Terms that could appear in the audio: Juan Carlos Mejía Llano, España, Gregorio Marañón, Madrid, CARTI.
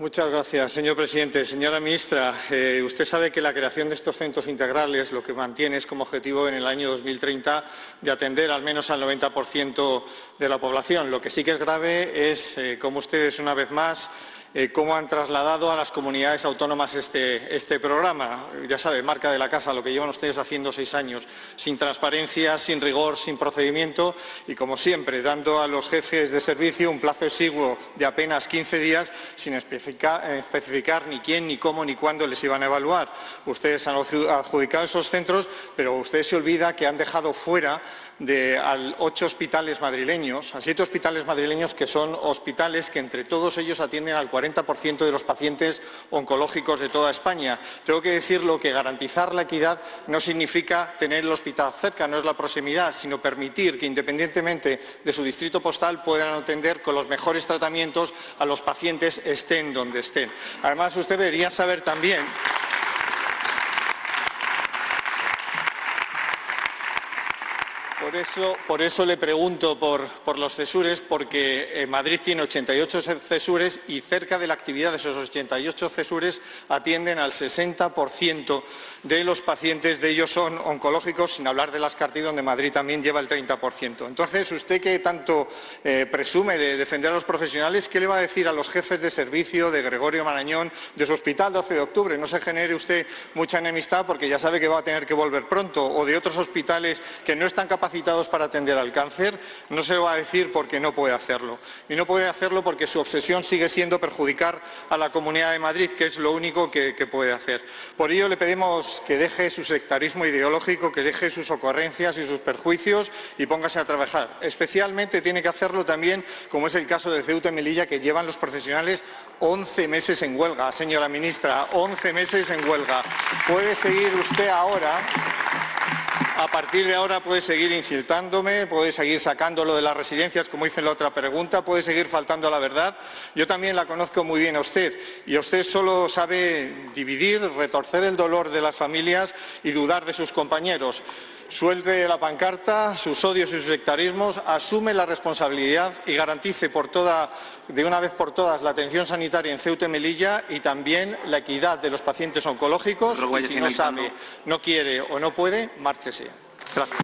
Muchas gracias, señor presidente. Señora ministra, usted sabe que la creación de estos centros integrales lo que mantiene es como objetivo en el año 2030 de atender al menos al 90% de la población. Lo que sí que es grave es cómo ustedes, una vez más, cómo han trasladado a las comunidades autónomas este programa. Ya sabe, marca de la casa, lo que llevan ustedes haciendo 6 años, sin transparencia, sin rigor, sin procedimiento y, como siempre, dando a los jefes de servicio un plazo exiguo de apenas 15 días sin especificar ni quién, ni cómo, ni cuándo les iban a evaluar. Ustedes han adjudicado esos centros, pero usted se olvida que han dejado fuera a 8 hospitales madrileños, a 7 hospitales madrileños, que son hospitales que entre todos ellos atienden al 40% de los pacientes oncológicos de toda España. Tengo que decirlo, que garantizar la equidad no significa tener el hospital cerca, no es la proximidad, sino permitir que, independientemente de su distrito postal, puedan atender con los mejores tratamientos a los pacientes, estén donde estén. Además, usted debería saber también Por eso le pregunto por los CESURES, porque Madrid tiene 88 CESURES y cerca de la actividad de esos 88 CESURES atienden al 60% de los pacientes. De ellos son oncológicos, sin hablar de las CARTI, donde Madrid también lleva el 30%. Entonces, usted que tanto presume de defender a los profesionales, ¿qué le va a decir a los jefes de servicio de Gregorio Marañón, de su hospital 12 de octubre? No se genere usted mucha enemistad, porque ya sabe que va a tener que volver pronto, o de otros hospitales que no están capacitados para atender al cáncer. No se lo va a decir porque no puede hacerlo. Y no puede hacerlo porque su obsesión sigue siendo perjudicar a la Comunidad de Madrid, que es lo único que puede hacer. Por ello, le pedimos que deje su sectarismo ideológico, que deje sus ocurrencias y sus perjuicios y póngase a trabajar. Especialmente tiene que hacerlo también, como es el caso de Ceuta y Melilla, que llevan los profesionales 11 meses en huelga, señora ministra, 11 meses en huelga. Puede seguir usted a partir de ahora puede seguir insultándome, puede seguir sacándolo de las residencias, como hice en la otra pregunta, puede seguir faltando a la verdad. Yo también la conozco muy bien a usted, y usted solo sabe dividir, retorcer el dolor de las familias y dudar de sus compañeros. Suelte la pancarta, sus odios y sus sectarismos, asume la responsabilidad y garantice de una vez por todas la atención sanitaria en Ceuta y Melilla y también la equidad de los pacientes oncológicos. Y si no sabe, no quiere o no puede, márchese. Gracias.